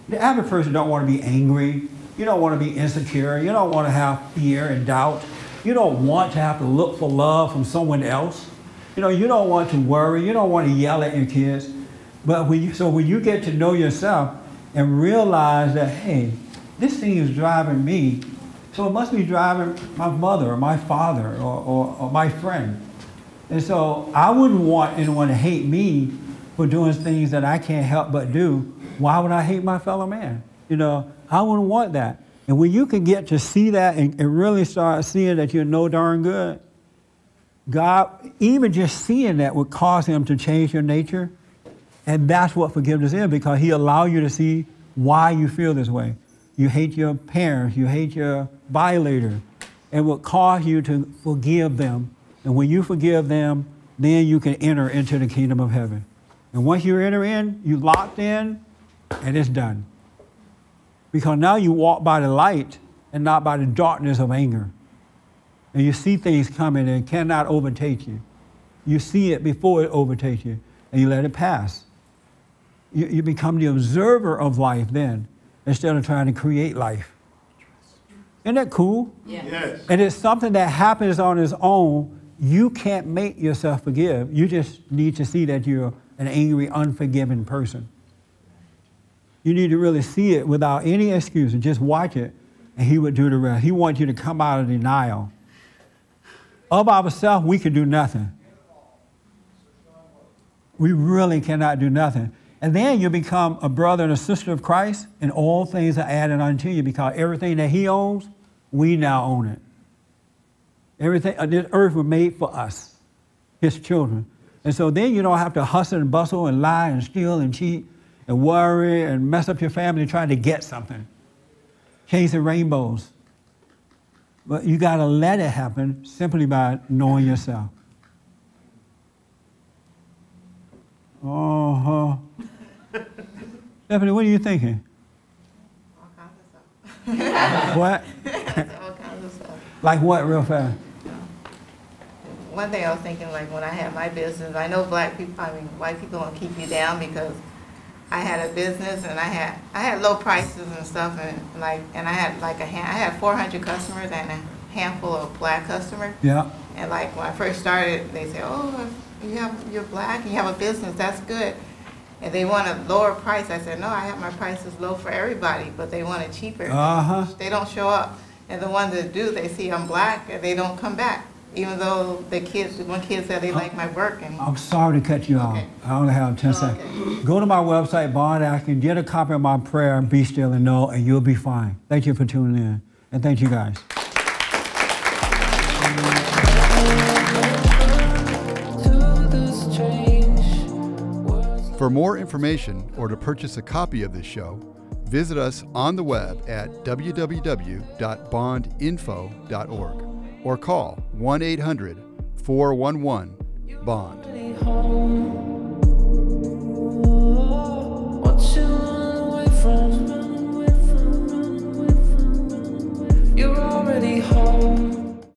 the average person don't want to be angry. You don't want to be insecure. You don't want to have fear and doubt. You don't want to have to look for love from someone else. You know, you don't want to worry. You don't want to yell at your kids. But when you, so when you get to know yourself and realize that, hey, this thing is driving me, so it must be driving my mother or my father or, or, or my friend. And so I wouldn't want anyone to hate me for doing things that I can't help but do. Why would I hate my fellow man? You know, I wouldn't want that. And when you can get to see that and, and really start seeing that you're no darn good, God, even just seeing that would cause him to change your nature. And that's what forgiveness is, because he allows you to see why you feel this way. You hate your parents, you hate your violator, and will cause you to forgive them. And when you forgive them, then you can enter into the kingdom of heaven. And once you enter in, you locked in, and it's done. Because now you walk by the light and not by the darkness of anger. And you see things coming and cannot overtake you. You see it before it overtakes you, and you let it pass. You, you become the observer of life then, instead of trying to create life. Isn't that cool? Yes. Yes. And it's something that happens on its own. You can't make yourself forgive. You just need to see that you're an angry, unforgiving person. You need to really see it without any excuse and just watch it, and he would do the rest. He wants you to come out of denial. Of ourselves, we can do nothing. We really cannot do nothing. And then you become a brother and a sister of Christ, and all things are added unto you, because everything that he owns, we now own it. Everything, this earth was made for us, his children. And so then you don't have to hustle and bustle and lie and steal and cheat and worry and mess up your family trying to get something. Chasing rainbows. But you got to let it happen simply by knowing yourself. Uh-huh. Stephanie, what are you thinking? All kinds of stuff. What? All kinds of stuff. Like what, real fast? One thing I was thinking, like when I had my business, I know black people, I mean white people don't keep you down, because I had a business and I had I had low prices and stuff, and like and I had like a hand, I had four hundred customers and a handful of black customers. Yeah. And like when I first started, they said, "Oh, you have you're black, and you have a business, that's good." And they want a lower price. I said, "No, I have my prices low for everybody, but they want it cheaper." Uh huh. They don't show up, and the ones that do, they see I'm black and they don't come back. Even though the kids, one kid said they like my work. And I'm sorry to cut you off. Okay. I only have ten oh, seconds. Okay. Go to my website, Bond, I can get a copy of my prayer, Be Still and Know, and you'll be fine. Thank you for tuning in, and thank you guys. For more information or to purchase a copy of this show, visit us on the web at w w w dot bond info dot org. or call one eight hundred four one one BOND.